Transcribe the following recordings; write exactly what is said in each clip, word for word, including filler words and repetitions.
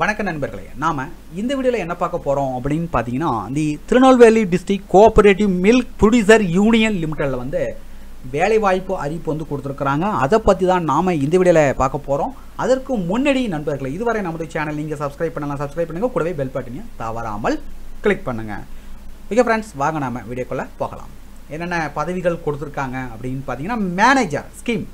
வணக்க நண்பர்களே, நாம இந்த வீடியோல என்ன பார்க்க போறோம் அப்படினு பாத்தீங்கன்னா, the Tirunelveli district cooperative milk producer union லிமிட்டட்ல வந்து வேலை வாய்ப்பு அறிவிப்பு வந்து கொடுத்திருக்காங்க. அதை பத்தி தான் நாம இந்த வீடியோல பார்க்க போறோம். அதற்கு முன்னாடி நண்பர்களே, இதுவரை நம்மளுடைய சேனல் நீங்க சப்ஸ்கிரைப் பண்ணலாம், சப்ஸ்கிரைப் பண்ணுங்க, கூடவே பெல் பட்டனை தவறாமல் கிளிக் பண்ணுங்க. ஓகே फ्रेंड्स, வாங்க நாம வீடியோக்குள்ள போகலாம். என்னென்ன பதவிகள் கொடுத்திருக்காங்க அப்படினு பாத்தீங்கன்னா, மேனேஜர் ஸ்கீம்,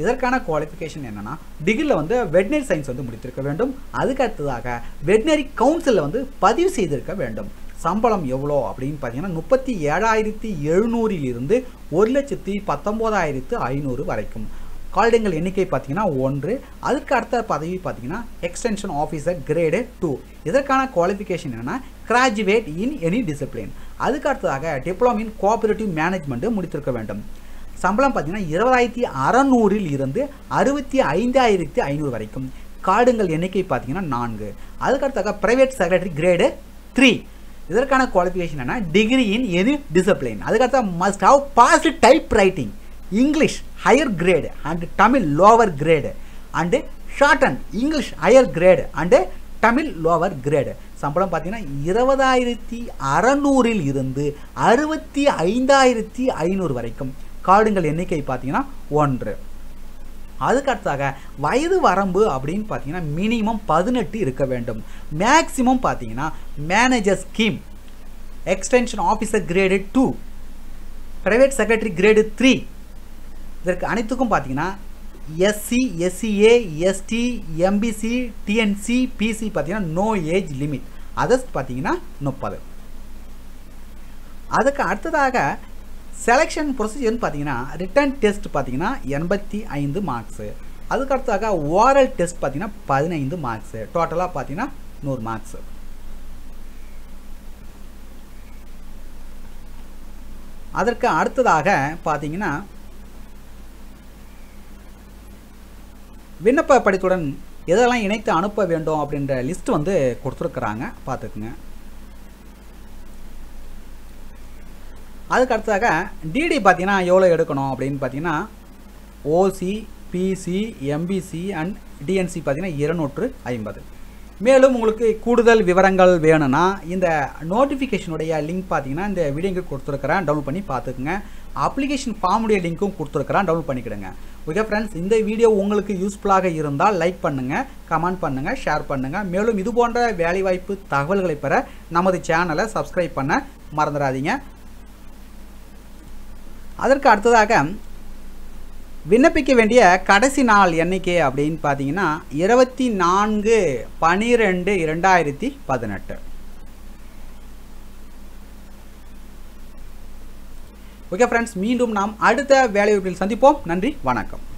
இதற்கான குவாலிஃபிகேஷன் என்னன்னா, டிகிரியில் வந்து வெட்னரி சயின்ஸ் வந்து முடித்திருக்க வேண்டும். அதுக்கு அடுத்ததாக வெட்னரி கவுன்சிலில் வந்து பதிவு செய்திருக்க வேண்டும். சம்பளம் எவ்வளோ அப்படின்னு பார்த்தீங்கன்னா, முப்பத்தி ஏழாயிரத்தி எழுநூறிலிருந்து ஒரு லட்சத்தி பத்தொம்போதாயிரத்து ஐநூறு வரைக்கும். கால்டங்கள் எண்ணிக்கை பார்த்தீங்கன்னா ஒன்று. அதுக்கு அடுத்த பதவி பார்த்தீங்கன்னா எக்ஸ்டென்ஷன் ஆஃபீஸர் கிரேடு டூ. இதற்கான குவாலிஃபிகேஷன் என்னென்னா, கிராஜுவேட் இன் எனி டிசிப்ளின். அதுக்கு அடுத்ததாக டிப்ளமோ இன் கோஆபரேட்டிவ் மேனேஜ்மெண்ட்டு முடித்திருக்க வேண்டும். சம்பளம் பார்த்தீங்கன்னா இருபதாயிரத்தி அறநூறில் இருந்து அறுபத்தி ஐந்தாயிரத்தி ஐநூறு வரைக்கும். கார்டுங்கள் எண்ணிக்கை பார்த்தீங்கன்னா நான்கு. அதுக்கடுத்தாக ப்ரைவேட் செக்ரட்டரி கிரேடு த்ரீ. இதற்கான குவாலிஃபிகேஷன் என்ன, டிகிரி இன் எனி டிசிப்ளின். அதுக்கடுத்த must have passed type writing, English higher grade and Tamil lower grade and shorthand English higher grade and Tamil lower grade. சம்பளம் பார்த்தீங்கன்னா இருபதாயிரத்தி அறநூறில் இருந்து அறுபத்தி ஐந்தாயிரத்தி ஐநூறு வரைக்கும். கார்டுங்கள் எண்ணிக்கை பார்த்தீங்கன்னா ஒன்று. அதுக்கடுத்தாக வயது வரம்பு அப்படின்னு பார்த்தீங்கன்னா மினிமம் பதினெட்டு இருக்க வேண்டும். மேக்சிமம் பார்த்தீங்கன்னா manager scheme, extension officer grade two, private secretary grade three, இதற்கு அனைத்துக்கும் பார்த்தீங்கன்னா SC, SCA, ST, MBC, DNC, BC பார்த்தீங்கன்னா நோ ஏஜ் லிமிட். அதர்ஸ் பார்த்தீங்கன்னா முப்பது. அதுக்கு அடுத்ததாக செலெக்ஷன் ப்ரொசீஜர்னு பார்த்தீங்கன்னா, ரிட்டன் டெஸ்ட் பார்த்தீங்கன்னா எண்பத்தி ஐந்து மார்க்ஸு. அதுக்கடுத்தாக ஓரல் டெஸ்ட் பார்த்தீங்கன்னா பதினைந்து மார்க்ஸு. டோட்டலாக பார்த்தீங்கன்னா நூறு மார்க்ஸு. அதற்கு அடுத்ததாக பார்த்தீங்கன்னா விண்ணப்ப படித்துடன் எதெல்லாம் இணைத்து அனுப்ப வேண்டும் அப்படின்ற லிஸ்ட் வந்து கொடுத்துருக்குறாங்க, பார்த்துக்குங்க. அதுக்கு அடுத்ததாக டிடி பார்த்தீங்கன்னா எவ்வளோ எடுக்கணும் அப்படின்னு பார்த்தீங்கன்னா, OC, BC, MBC and DNC பார்த்தீங்கன்னா இருநூற்று ஐம்பது. மேலும் உங்களுக்கு கூடுதல் விவரங்கள் வேணும்னா இந்த நோட்டிஃபிகேஷனுடைய லிங்க் பார்த்தீங்கன்னா இந்த வீடியோக்கு கொடுத்துருக்கிறேன், டவுன்லோட் பண்ணி பார்த்துக்குங்க. அப்ளிகேஷன் ஃபார்முடைய லிங்க்கும் கொடுத்துருக்கிறேன், டவுன்லோட் பண்ணிக்கிடுங்க. ஓகே ஃப்ரெண்ட்ஸ், இந்த வீடியோ உங்களுக்கு யூஸ்ஃபுல்லாக இருந்தால் லைக் பண்ணுங்கள், கமெண்ட் பண்ணுங்கள், ஷேர் பண்ணுங்கள். மேலும் இது போன்ற வேலைவாய்ப்பு தகவல்களை பெற நமது சேனலை சப்ஸ்கிரைப் பண்ண மறந்துடாதீங்க. அதற்கு அடுத்ததாக விண்ணப்பிக்க வேண்டிய கடைசி நாள் எண்ணிக்கை அப்படின்னு பார்த்தீங்கன்னா இருபத்தி நான்கு பனிரெண்டு இரண்டாயிரத்தி பதினெட்டு. ஓகே ஃப்ரெண்ட்ஸ், மீண்டும் நாம் அடுத்த வேலைவாய்ப்பில் சந்திப்போம். நன்றி, வணக்கம்.